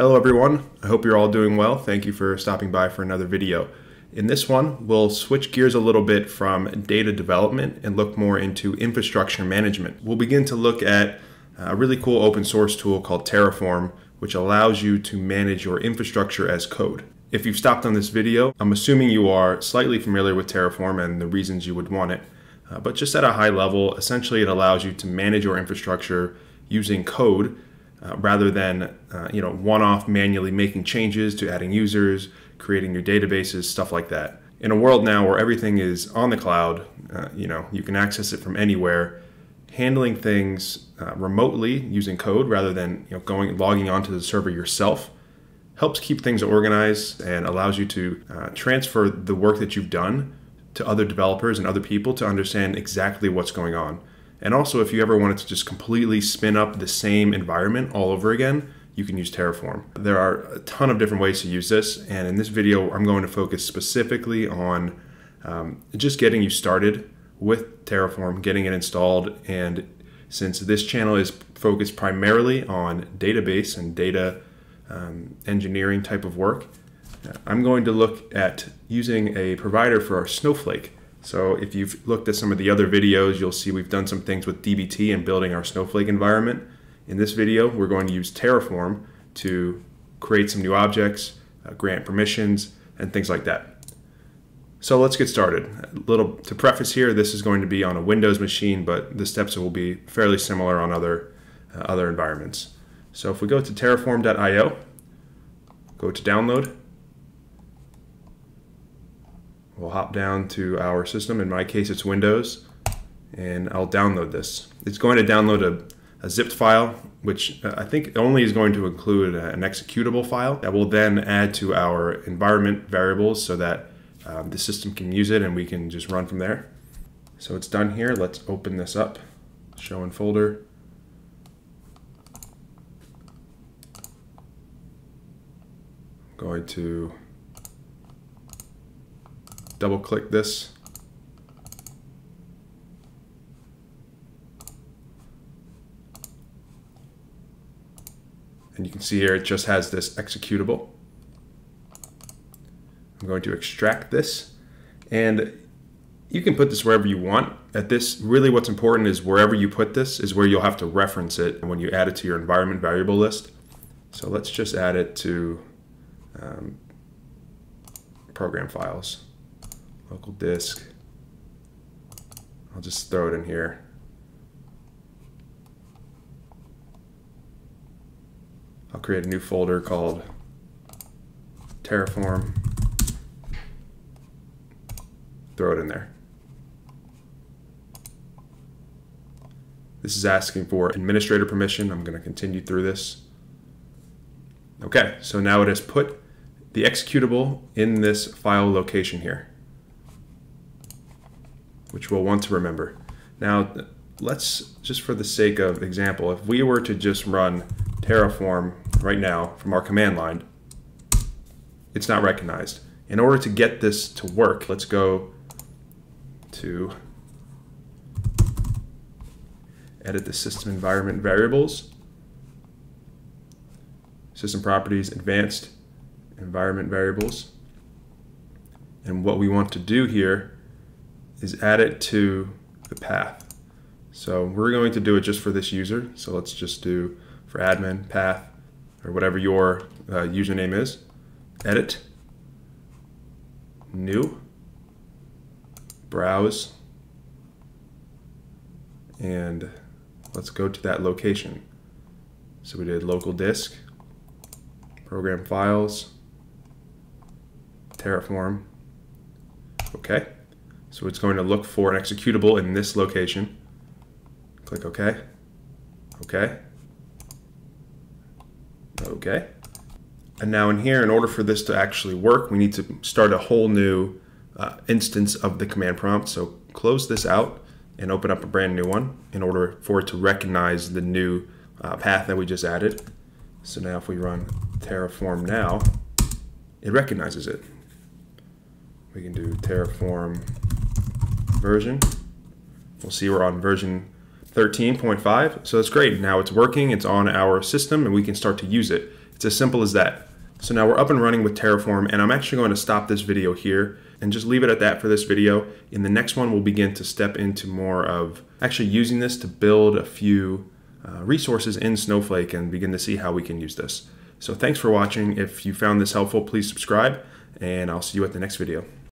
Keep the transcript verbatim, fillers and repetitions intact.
Hello everyone, I hope you're all doing well. Thank you for stopping by for another video. In this one, we'll switch gears a little bit from data development and look more into infrastructure management. We'll begin to look at a really cool open source tool called Terraform, which allows you to manage your infrastructure as code. If you've stopped on this video, I'm assuming you are slightly familiar with Terraform and the reasons you would want it. Uh, but just at a high level, essentially it allows you to manage your infrastructure using code Uh, rather than uh, you know, one-off manually making changes to adding users, creating new databases, stuff like that. In a world now where everything is on the cloud, uh, you know, you can access it from anywhere, handling things uh, remotely using code rather than you know, going logging onto the server yourself helps keep things organized and allows you to uh, transfer the work that you've done to other developers and other people to understand exactly what's going on. And also, if you ever wanted to just completely spin up the same environment all over again, you can use Terraform. There are a ton of different ways to use this. And in this video, I'm going to focus specifically on um, just getting you started with Terraform, getting it installed. And since this channel is focused primarily on database and data um, engineering type of work, I'm going to look at using a provider for our Snowflake. So if you've looked at some of the other videos, you'll see we've done some things with D B T and building our Snowflake environment. In this video, we're going to use Terraform to create some new objects, uh, grant permissions, and things like that. So let's get started. A little to preface here, this is going to be on a Windows machine, but the steps will be fairly similar on other, uh, other environments. So if we go to terraform dot i o, go to download, we'll hop down to our system. In my case, it's Windows, and I'll download this. It's going to download a, a zipped file, which I think only is going to include an executable file that we'll then add to our environment variables so that um, the system can use it and we can just run from there. So it's done here. Let's open this up, show in folder. I'm going to double click this. And you can see here it just has this executable. I'm going to extract this, and you can put this wherever you want. At this, really what's important is wherever you put this is where you'll have to reference it when you add it to your environment variable list. So let's just add it to um, program files. Local disk. I'll just throw it in here. I'll create a new folder called Terraform. Throw it in there. This is asking for administrator permission. I'm going to continue through this. Okay, so now it has put the executable in this file location here, which we'll want to remember. Now, let's, just for the sake of example, if we were to just run Terraform right now from our command line, it's not recognized. In order to get this to work, let's go to edit the system environment variables, system properties, advanced environment variables. And what we want to do here is add it to the path. So we're going to do it just for this user. So let's just do for admin path, or whatever your uh, username is, edit, new, browse, and let's go to that location. So we did local disk, program files, Terraform, okay. So it's going to look for an executable in this location. Click OK. OK. OK. And now in here, in order for this to actually work, we need to start a whole new uh, instance of the command prompt. So close this out and open up a brand new one in order for it to recognize the new uh, path that we just added. So now if we run Terraform now, it recognizes it. We can do Terraform version. We'll see we're on version thirteen point five. So that's great. Now it's working. It's on our system and we can start to use it. It's as simple as that. So now we're up and running with Terraform, and I'm actually going to stop this video here and just leave it at that for this video. In the next one, we'll begin to step into more of actually using this to build a few uh, resources in Snowflake and begin to see how we can use this. So thanks for watching. If you found this helpful, please subscribe, and I'll see you at the next video.